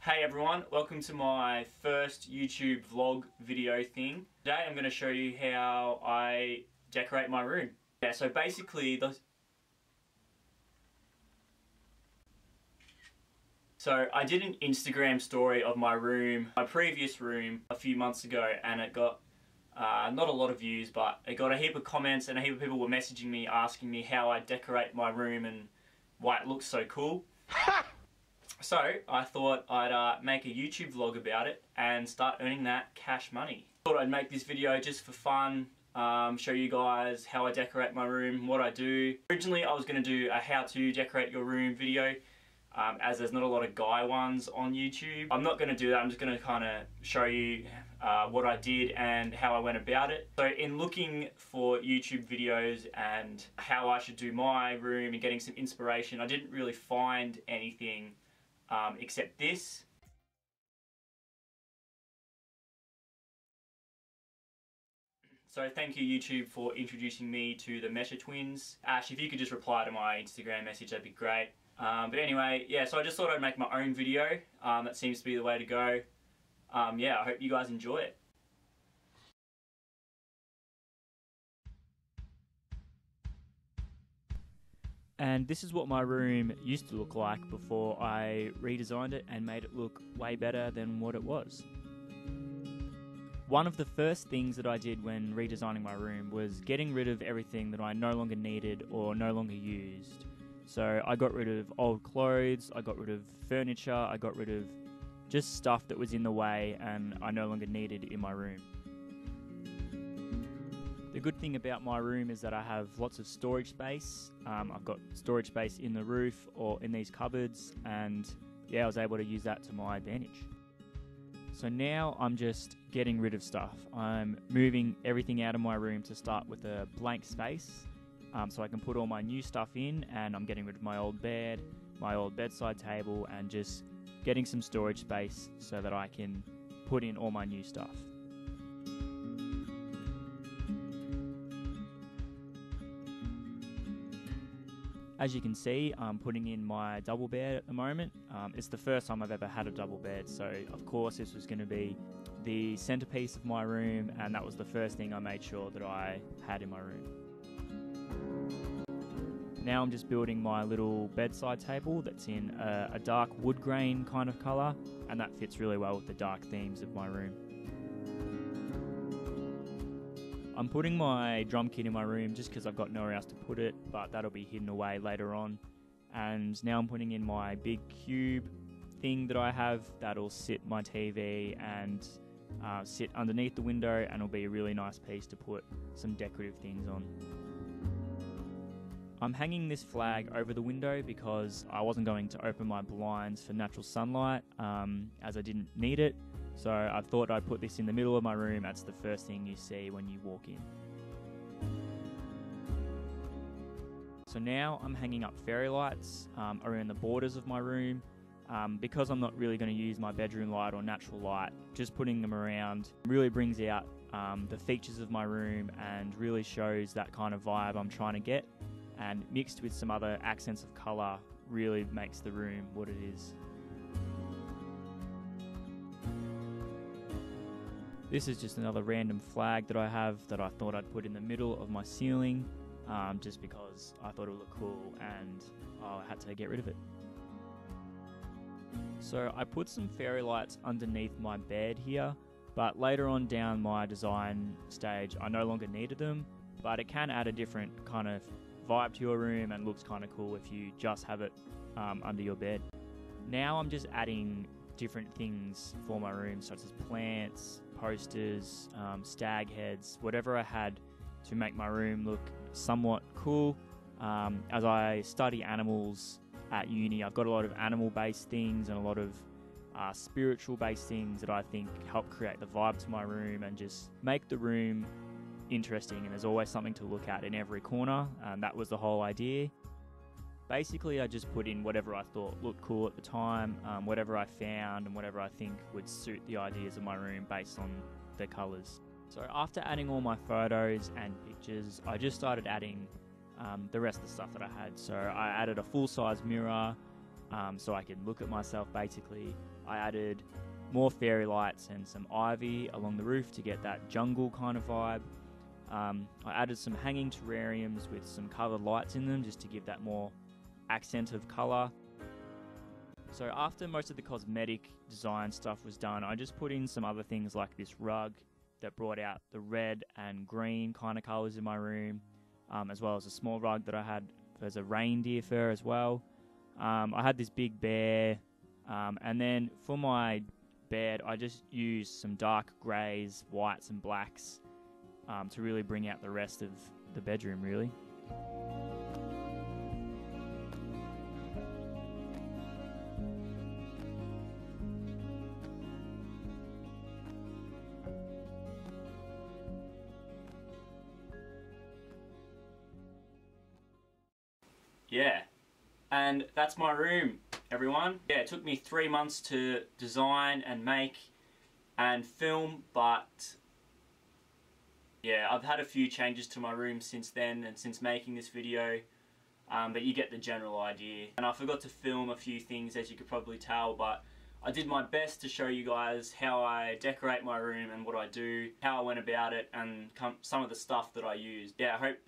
Hey everyone, welcome to my first YouTube vlog video thing. Today I'm going to show you how I decorate my room. Yeah, so basically I did an Instagram story of my room, my previous room, a few months ago, and it got not a lot of views, but it got a heap of comments and a heap of people were messaging me asking me how I decorate my room and why it looks so cool. So I thought I'd make a YouTube vlog about it and start earning that cash money. Thought I'd make this video just for fun, show you guys how I decorate my room, what I do. Originally I was going to do a how to decorate your room video, as there's not a lot of guy ones on YouTube. I'm not going to do that, I'm just going to kind of show you what I did and how I went about it. So in looking for YouTube videos and how I should do my room and getting some inspiration, I didn't really find anything except this. So thank you YouTube for introducing me to the Mesha Twins. Ash, if you could just reply to my Instagram message, that'd be great. But anyway, yeah, so I just thought I'd make my own video. That seems to be the way to go. Yeah, I hope you guys enjoy it. And this is what my room used to look like before I redesigned it and made it look way better than what it was. One of the first things that I did when redesigning my room was getting rid of everything that I no longer needed or no longer used. So I got rid of old clothes, I got rid of furniture, I got rid of just stuff that was in the way and I no longer needed in my room. The good thing about my room is that I have lots of storage space. I've got storage space in the roof or in these cupboards, and yeah, I was able to use that to my advantage. So now I'm just getting rid of stuff. I'm moving everything out of my room to start with a blank space, so I can put all my new stuff in, and I'm getting rid of my old bed, my old bedside table, and just getting some storage space so that I can put in all my new stuff. As you can see, I'm putting in my double bed at the moment. It's the first time I've ever had a double bed, so of course this was going to be the centerpiece of my room, and that was the first thing I made sure that I had in my room. Now I'm just building my little bedside table that's in a dark wood grain kind of color, and that fits really well with the dark themes of my room. I'm putting my drum kit in my room just because I've got nowhere else to put it, but that'll be hidden away later on. And now I'm putting in my big cube thing that I have that'll sit my TV and sit underneath the window, and it'll be a really nice piece to put some decorative things on. I'm hanging this flag over the window because I wasn't going to open my blinds for natural sunlight as I didn't need it. So I thought I'd put this in the middle of my room. That's the first thing you see when you walk in. So now I'm hanging up fairy lights around the borders of my room. Because I'm not really going to use my bedroom light or natural light, just putting them around really brings out the features of my room and really shows that kind of vibe I'm trying to get. And mixed with some other accents of colour really makes the room what it is. This is just another random flag that I have that I thought I'd put in the middle of my ceiling, just because I thought it would look cool and I had to get rid of it. So I put some fairy lights underneath my bed here, but later on down my design stage I no longer needed them, but it can add a different kind of vibe to your room and looks kind of cool if you just have it under your bed. Now I'm just adding different things for my room, such as plants, posters, stag heads, whatever I had to make my room look somewhat cool. As I study animals at uni, I've got a lot of animal-based things and a lot of spiritual-based things that I think help create the vibe to my room and just make the room interesting, and there's always something to look at in every corner, and that was the whole idea. Basically, I just put in whatever I thought looked cool at the time, whatever I found and whatever I think would suit the ideas of my room based on the colours. So after adding all my photos and pictures, I just started adding the rest of the stuff that I had. So I added a full-size mirror, so I could look at myself basically. I added more fairy lights and some ivy along the roof to get that jungle kind of vibe. I added some hanging terrariums with some coloured lights in them just to give that more accent of colour. So after most of the cosmetic design stuff was done, I just put in some other things like this rug that brought out the red and green kind of colours in my room, as well as a small rug that I had as a reindeer fur as well. I had this big bear, and then for my bed I just used some dark greys, whites and blacks to really bring out the rest of the bedroom really. Yeah, and that's my room, everyone. Yeah, it took me 3 months to design and make and film, but yeah, I've had a few changes to my room since then and since making this video, but you get the general idea. And I forgot to film a few things, as you could probably tell, but I did my best to show you guys how I decorate my room and what I do, how I went about it, and some of the stuff that I used. Yeah, I hope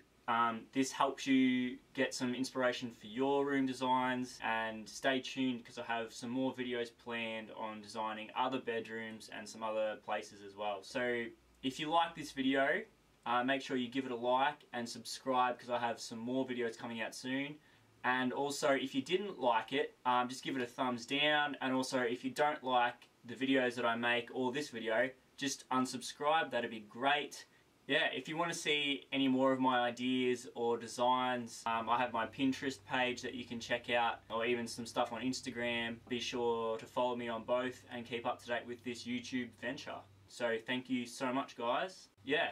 this helps you get some inspiration for your room designs, and stay tuned because I have some more videos planned on designing other bedrooms and some other places as well. So if you like this video, make sure you give it a like and subscribe because I have some more videos coming out soon. And also if you didn't like it, just give it a thumbs down, and also if you don't like the videos that I make or this video, just unsubscribe, that'd be great. Yeah, if you want to see any more of my ideas or designs, I have my Pinterest page that you can check out, or even some stuff on Instagram. Be sure to follow me on both and keep up to date with this YouTube venture. So thank you so much, guys. Yeah.